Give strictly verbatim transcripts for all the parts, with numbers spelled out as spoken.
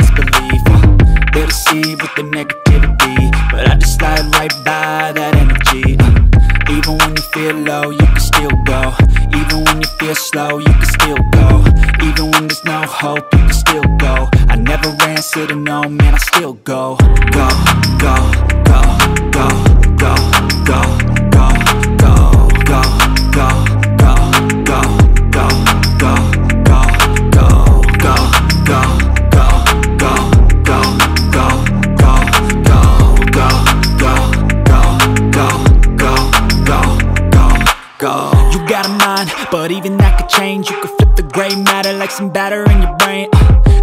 it's belief. uh, They deceive with the negativity, but I just slide right by that energy. uh, Even when you feel low, you can still go. Even when you feel slow, you can still go. Even when there's no hope, you can still go. I never answer to no, man, I still go. Go, go, go, go, go, go, go, go, go, go, go, go, go, go, go, go, go, go, go, go, go, go, go, go, go, go, go, go. Got a mind, but even that could change. You could flip the gray matter like some batter in your brain. uh,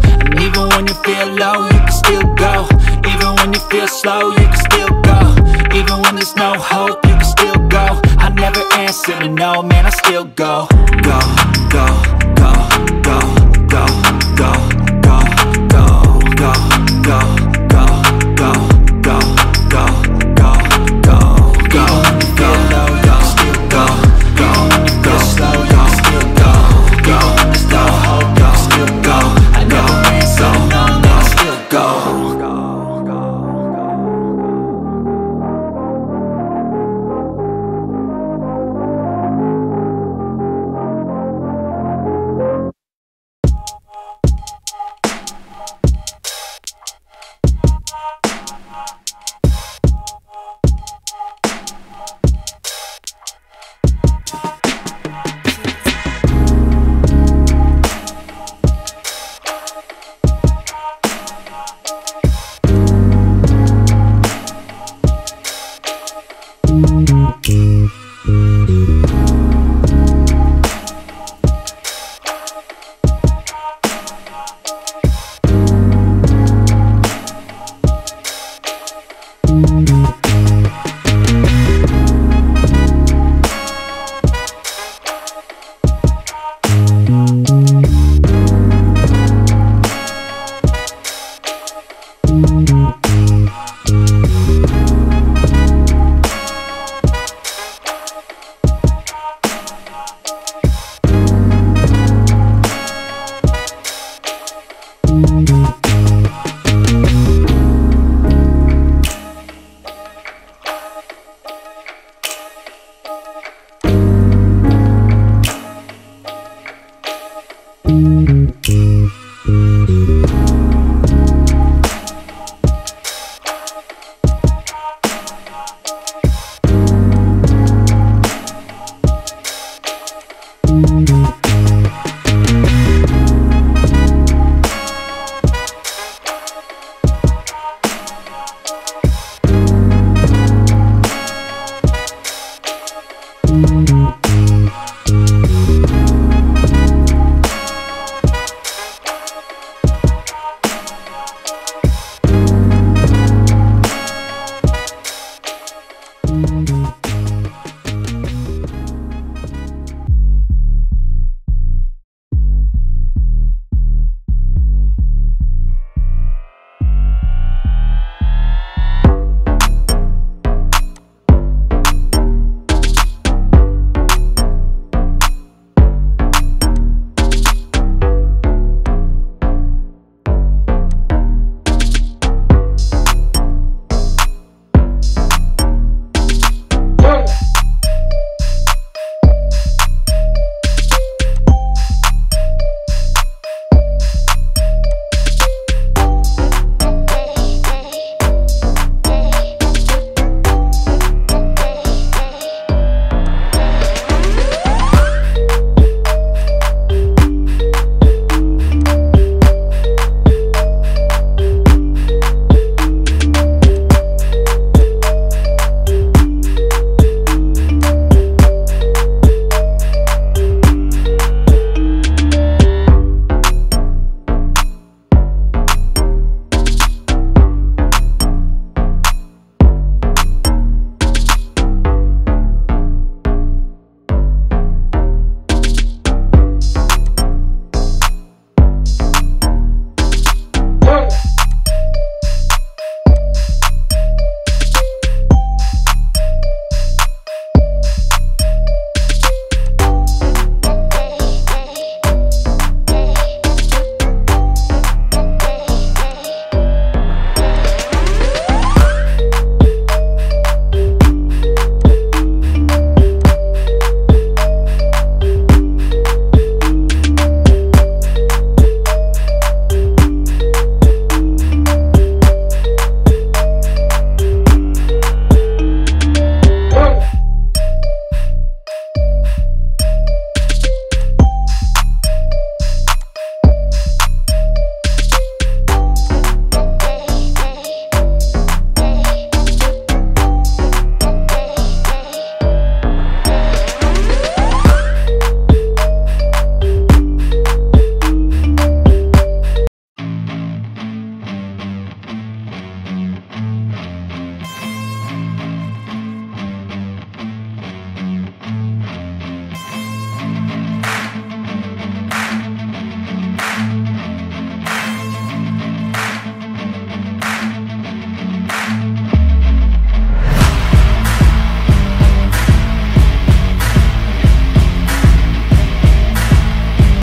And even when you feel low, you can still go. Even when you feel slow, you can still go. Even when there's no hope, you can still go. I never answer to no, man, I still go. Go, go, go, go, go, go, go, go, go, go, go, go, go, go, go, go, go. Even when you feel low, you can still go. Even when you feel slow, you can still go. Go. We'll be right back.